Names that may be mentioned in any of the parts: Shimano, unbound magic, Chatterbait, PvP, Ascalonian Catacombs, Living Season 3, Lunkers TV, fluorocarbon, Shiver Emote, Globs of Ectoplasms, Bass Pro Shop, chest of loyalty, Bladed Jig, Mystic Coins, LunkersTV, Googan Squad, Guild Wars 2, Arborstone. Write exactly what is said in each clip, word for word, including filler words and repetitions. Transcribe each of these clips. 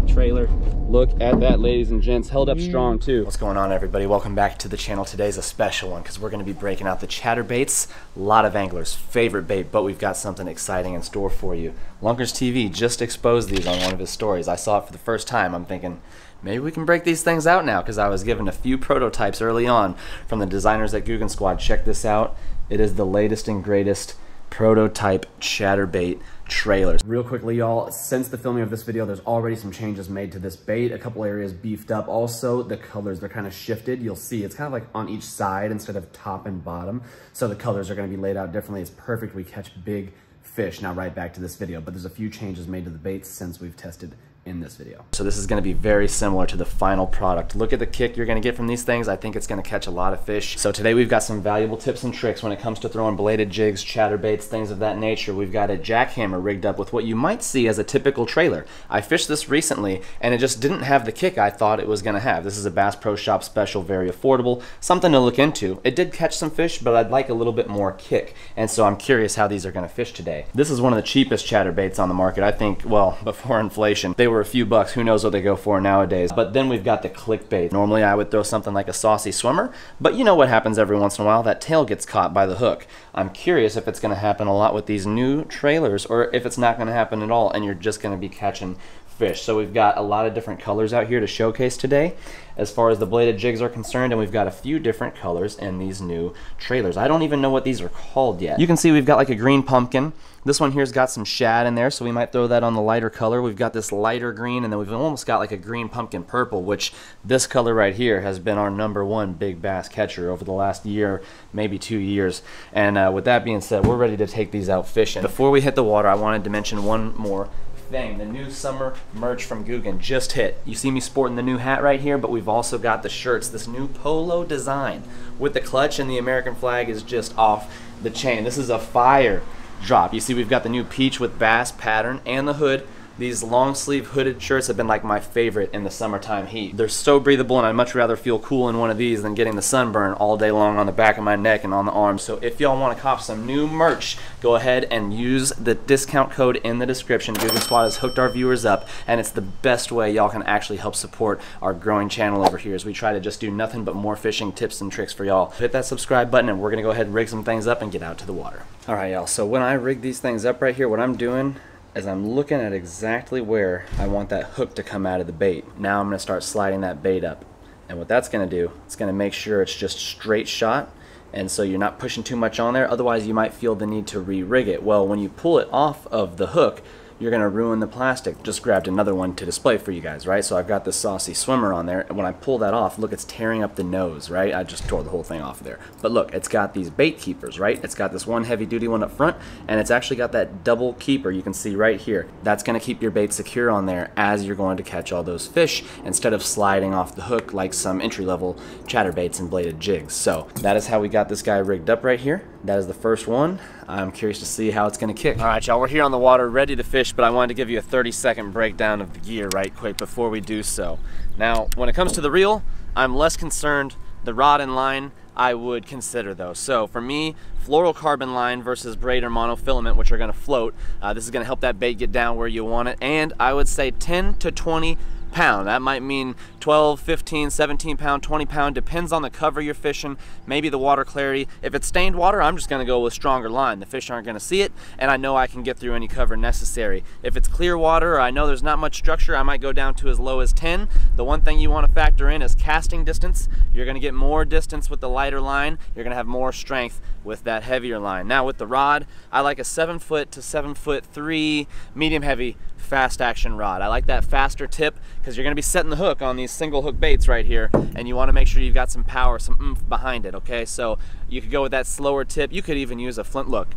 that trailer. Look at that, ladies and gents, held up strong too. What's going on, everybody? Welcome back to the channel. Today's a special one because we're going to be breaking out the chatterbaits, a lot of anglers' favorite bait, but we've got something exciting in store for you. Lunkers T V just exposed these on one of his stories. I saw it for the first time. I'm thinking, maybe we can break these things out now, because I was given a few prototypes early on from the designers at Googan Squad. Check this out. It is the latest and greatest prototype chatterbait trailers. Real quickly, y'all, since the filming of this video, there's already some changes made to this bait. A couple areas beefed up. Also, the colors, they're kind of shifted. You'll see it's kind of like on each side instead of top and bottom. So the colors are going to be laid out differently. It's perfect. We catch big fish. Now right back to this video, but there's a few changes made to the baits since we've tested in this video. So this is going to be very similar to the final product. Look at the kick you're going to get from these things. I think it's going to catch a lot of fish. So today we've got some valuable tips and tricks when it comes to throwing bladed jigs, chatterbaits, things of that nature. We've got a jackhammer rigged up with what you might see as a typical trailer. I fished this recently and it just didn't have the kick I thought it was going to have. This is a Bass Pro Shop special, very affordable, something to look into. It did catch some fish, but I'd like a little bit more kick. And so I'm curious how these are going to fish today. This is one of the cheapest chatterbaits on the market. I think, well, before inflation, they were a few bucks. Who knows what they go for nowadays. But then we've got the clickbait. Normally I would throw something like a saucy swimmer, but you know what happens every once in a while, that tail gets caught by the hook. I'm curious if it's going to happen a lot with these new trailers, or if it's not going to happen at all and you're just going to be catching fish. So we've got a lot of different colors out here to showcase today as far as the bladed jigs are concerned, and we've got a few different colors in these new trailers. I don't even know what these are called yet. You can see we've got like a green pumpkin. This one here's got some shad in there, so we might throw that on the lighter color. We've got this lighter green, and then we've almost got like a green pumpkin purple, which this color right here has been our number one big bass catcher over the last year, maybe two years. And uh, with that being said, we're ready to take these out fishing. Before we hit the water, I wanted to mention one more thing. The new summer merch from Googan just hit. You see me sporting the new hat right here, but we've also got the shirts. This new polo design with the clutch and the American flag is just off the chain. This is a fire drop. You see we've got the new peach with bass pattern and the hood. These long sleeve hooded shirts have been like my favorite in the summertime heat. They're so breathable, and I'd much rather feel cool in one of these than getting the sunburn all day long on the back of my neck and on the arms. So if y'all want to cop some new merch, go ahead and use the discount code in the description. Googan Squad has hooked our viewers up, and it's the best way y'all can actually help support our growing channel over here as we try to just do nothing but more fishing tips and tricks for y'all. Hit that subscribe button, and we're going to go ahead and rig some things up and get out to the water. All right, y'all. So when I rig these things up right here, what I'm doing as I'm looking at exactly where I want that hook to come out of the bait. Now I'm going to start sliding that bait up. And what that's going to do, it's going to make sure it's just straight shot, and so you're not pushing too much on there. Otherwise, you might feel the need to re-rig it. Well, when you pull it off of the hook, you're going to ruin the plastic. Just grabbed another one to display for you guys, right? So I've got this saucy swimmer on there, and when I pull that off, look, it's tearing up the nose, right? I just tore the whole thing off there. But look, it's got these bait keepers, right? It's got this one heavy duty one up front, and it's actually got that double keeper you can see right here. That's going to keep your bait secure on there as you're going to catch all those fish instead of sliding off the hook like some entry level chatterbaits and bladed jigs. So that is how we got this guy rigged up right here. That is the first one. I'm curious to see how it's going to kick. All right, y'all, we're here on the water ready to fish, but I wanted to give you a thirty second breakdown of the gear right quick before we do so. Now, when it comes to the reel, I'm less concerned. The rod and line, I would consider those. So for me, fluorocarbon line versus braid or monofilament, which are going to float. Uh, this is going to help that bait get down where you want it. And I would say ten to twenty pound. That might mean twelve, fifteen, seventeen pound, twenty pound, depends on the cover you're fishing, maybe the water clarity. If it's stained water, I'm just gonna go with stronger line. The fish aren't gonna see it, and I know I can get through any cover necessary. If it's clear water, or I know there's not much structure, I might go down to as low as ten. The one thing you wanna factor in is casting distance. You're gonna get more distance with the lighter line. You're gonna have more strength with that heavier line. Now with the rod, I like a seven foot to seven foot three medium heavy fast action rod. I like that faster tip because you're going to be setting the hook on these single hook baits right here, and you want to make sure you've got some power, some oomph behind it, okay? So you could go with that slower tip. You could even use a flint. Look,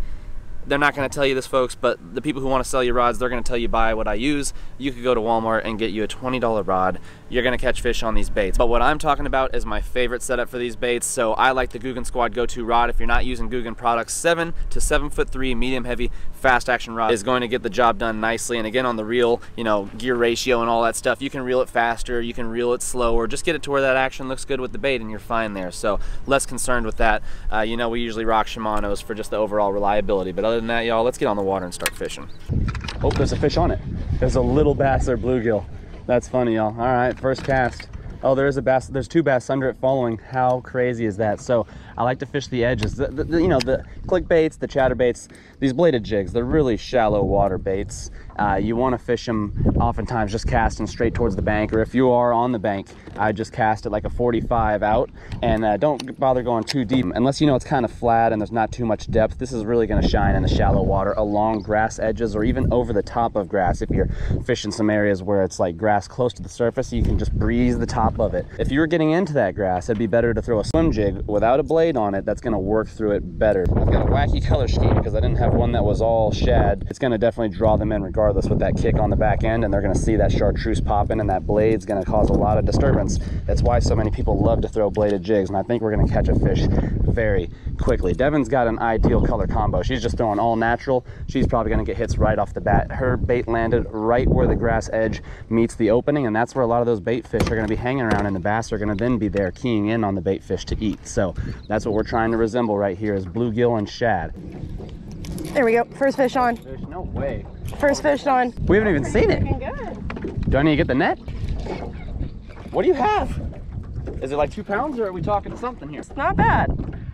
they're not going to tell you this, folks, but the people who want to sell you rods, they're going to tell you buy what I use. You could go to Walmart and get you a twenty dollar rod. You're going to catch fish on these baits. But what I'm talking about is my favorite setup for these baits. So I like the Googan Squad go-to rod. If you're not using Googan products, seven to seven foot three medium heavy fast action rod is going to get the job done nicely. And again, on the reel, you know, gear ratio and all that stuff, you can reel it faster, you can reel it slower, just get it to where that action looks good with the bait and you're fine there. So less concerned with that. Uh, you know, we usually rock Shimanos for just the overall reliability, but other than that, y'all, let's get on the water and start fishing. Oh, there's a fish on it. There's a little bass or bluegill. That's funny, y'all. All right, first cast. Oh, there is a bass. There's two bass under it following. How crazy is that? So I like to fish the edges. The, the, the, you know, the clickbaits, the chatterbaits, these bladed jigs, they're really shallow water baits. Uh, you want to fish them oftentimes just casting straight towards the bank. Or if you are on the bank, I just cast it like a forty-five out. And uh, don't bother going too deep. Unless you know it's kind of flat and there's not too much depth, this is really going to shine in the shallow water along grass edges or even over the top of grass. If you're fishing some areas where it's like grass close to the surface, you can just breeze the top of it. If you were getting into that grass, it'd be better to throw a swim jig without a blade on it. That's going to work through it better. I've got a wacky color scheme because I didn't have one that was all shad. It's going to definitely draw them in regardless with that kick on the back end, and they're going to see that chartreuse popping, and that blade's going to cause a lot of disturbance. That's why so many people love to throw bladed jigs, and I think we're going to catch a fish very quickly. Devin's got an ideal color combo. She's just throwing all natural. She's probably going to get hits right off the bat. Her bait landed right where the grass edge meets the opening, and that's where a lot of those bait fish are going to be hanging around, and the bass are going to then be there keying in on the bait fish to eat. So that's what we're trying to resemble right here is bluegill and shad. There we go. First fish on. Fish, no way. First fish on. We haven't even seen it. Good. Do I need to get the net? What do you have? Is it like two pounds or are we talking something here? It's not bad.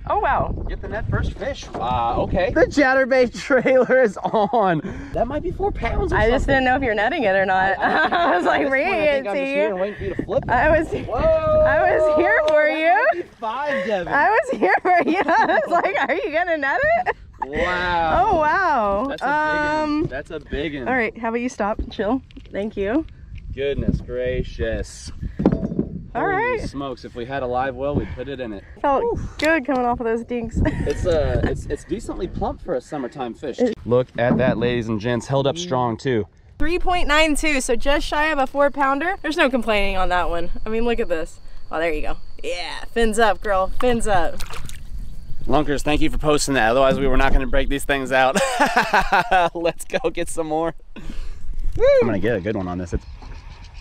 Oh, wow. Get the net first fish. Uh, okay. The chatterbait trailer is on. That might be four pounds or I something. Just didn't know if you're netting it or not. I, I, I was like, Reed, I, I, I was here for you. Five, Devin. I was here for you. I was like, are you going to net it? Wow. Oh, wow. That's a big um, That's a big one. All right. How about you stop? Chill. Thank you. Goodness gracious. All Holy right. Smokes! If we had a live well, we'd put it in it. Felt Oof. Good coming off of those dinks. It's uh, it's it's decently plump for a summertime fish. Look at that, ladies and gents. Held up strong too. three point nine two, so just shy of a four pounder. There's no complaining on that one. I mean, look at this. Oh, there you go. Yeah, fins up, girl. Fins up. Lunkers, thank you for posting that. Otherwise, we were not going to break these things out. Let's go get some more. Woo. I'm gonna get a good one on this. It's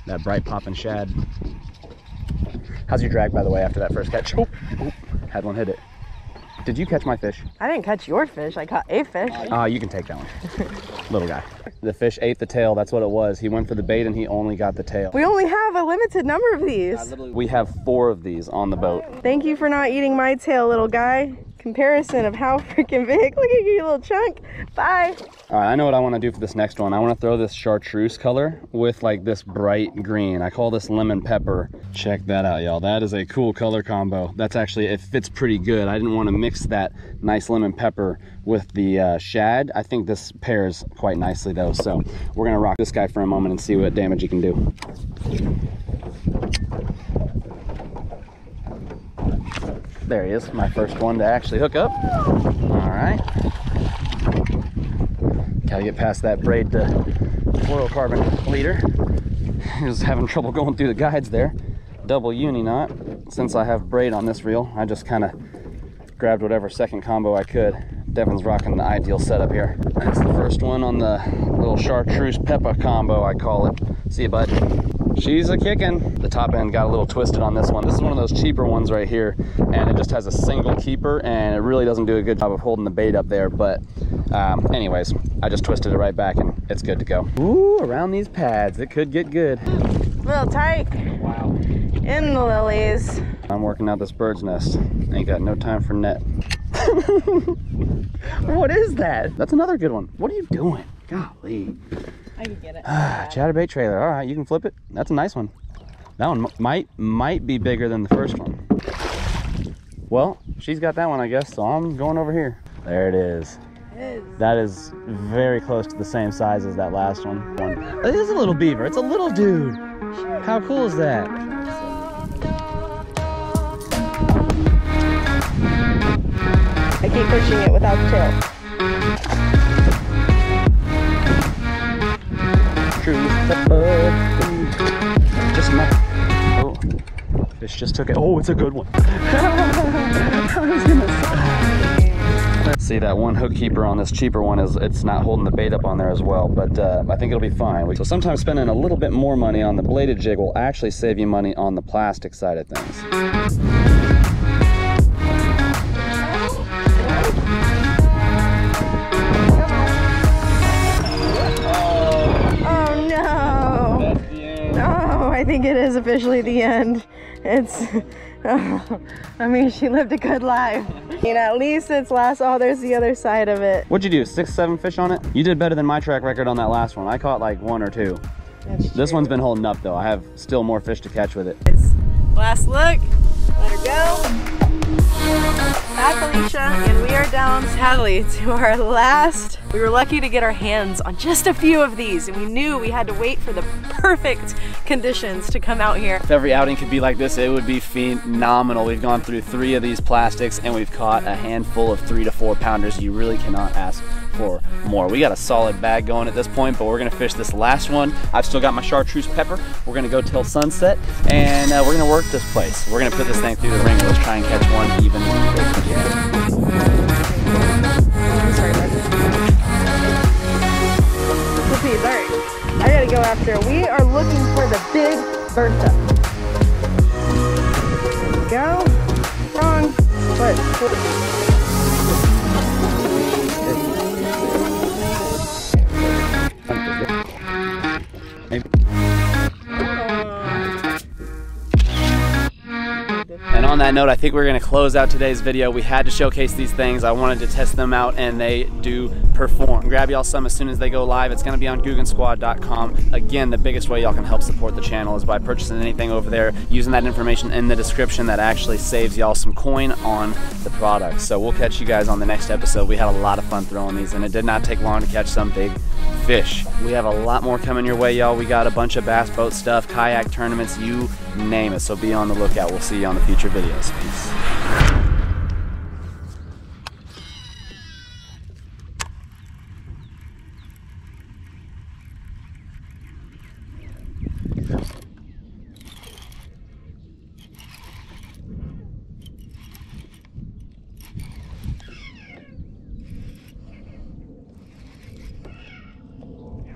that bright popping shad. How's your drag, by the way, after that first catch? Oh, oh, had one hit it. Did you catch my fish? I didn't catch your fish. I caught a fish. Ah, uh, you can take that one. Little guy. The fish ate the tail. That's what it was. He went for the bait and he only got the tail. We only have a limited number of these. We have four of these on the boat. Thank you for not eating my tail, little guy. Comparison of how freaking big. Look at you, you little chunk. Bye. All right, I know what I want to do for this next one. I want to throw this chartreuse color with like this bright green. I call this lemon pepper. Check that out, y'all. That is a cool color combo. That's actually, it fits pretty good. I didn't want to mix that nice lemon pepper with the uh, shad. I think this pairs quite nicely though. So we're going to rock this guy for a moment and see what damage he can do. There he is, my first one to actually hook up. All right. Gotta get past that braid to fluorocarbon leader. I was having trouble going through the guides there. Double uni knot. Since I have braid on this reel, I just kind of grabbed whatever second combo I could. Devin's rocking the ideal setup here. That's the first one on the little chartreuse pepper combo, I call it. See you, bud. She's a kicking. The top end got a little twisted on this one. This is one of those cheaper ones right here, and it just has a single keeper, and it really doesn't do a good job of holding the bait up there. But um, anyways, I just twisted it right back, and it's good to go. Ooh, around these pads, it could get good. Little tight. Wow. In the lilies. I'm working out this bird's nest. Ain't got no time for net. What is that? That's another good one. What are you doing? Golly. I can get it. Ah, chatterbait trailer. All right, you can flip it. That's a nice one. That one might might be bigger than the first one. Well, she's got that one, I guess, so I'm going over here. There it is. It is. That is very close to the same size as that last one. one. It is a little beaver. It's a little dude. How cool is that? I keep pushing it without the tail. Just my oh, fish just took it. Oh, it's a good one. See that one hook keeper on this cheaper one is it's not holding the bait up on there as well, but uh, I think it'll be fine. So sometimes spending a little bit more money on the bladed jig will actually save you money on the plastic side of things. No. think it is officially the end. It's, oh, I mean, she lived a good life. And at least it's last, oh, there's the other side of it. What'd you do, six, seven fish on it? You did better than my track record on that last one. I caught like one or two. That's this true. One's been holding up though. I have still more fish to catch with it. It's last look, let her go. Back Alicia, and we are down sadly to our last. We were lucky to get our hands on just a few of these, and we knew we had to wait for the perfect conditions to come out here. If every outing could be like this, it would be phenomenal. We've gone through three of these plastics and we've caught a handful of three to four pounders. You really cannot ask for more. We got a solid bag going at this point, but we're gonna fish this last one. I've still got my chartreuse pepper. We're gonna go till sunset, and uh, we're gonna work this place. We're gonna put this thing through the ringer. Let's try and catch one even more. Be alert. I gotta go after. We are looking for the big Bertha. There we go. Wrong. But. On that note, I think we're gonna close out today's video. We had to showcase these things. I wanted to test them out, and they do perform. Grab y'all some as soon as they go live. It's gonna be on Googan Squad dot com. Again, the biggest way y'all can help support the channel is by purchasing anything over there, using that information in the description. That actually saves y'all some coin on the product. So we'll catch you guys on the next episode. We had a lot of fun throwing these, and it did not take long to catch some big fish. We have a lot more coming your way, y'all. We got a bunch of bass boat stuff, kayak tournaments, you name it. So be on the lookout. We'll see you on the future video. Videos. Peace.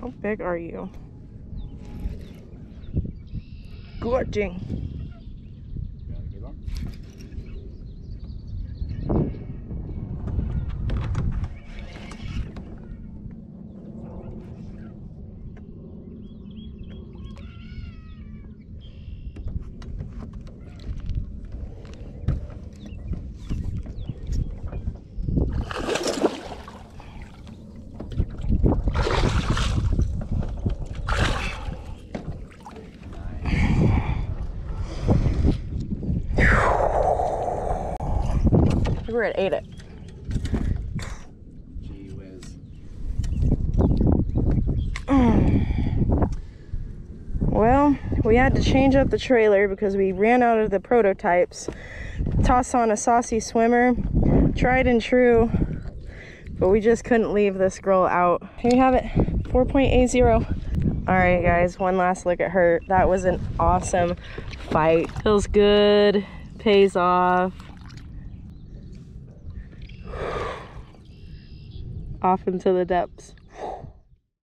How big are you? Gorging. We're at eight it. Gee whiz. Mm. Well, we had to change up the trailer because we ran out of the prototypes. Toss on a saucy swimmer, tried and true, but we just couldn't leave this girl out. Here you have it, four point eight zero. All right, guys, one last look at her. That was an awesome fight. Feels good, pays off. Off into the depths.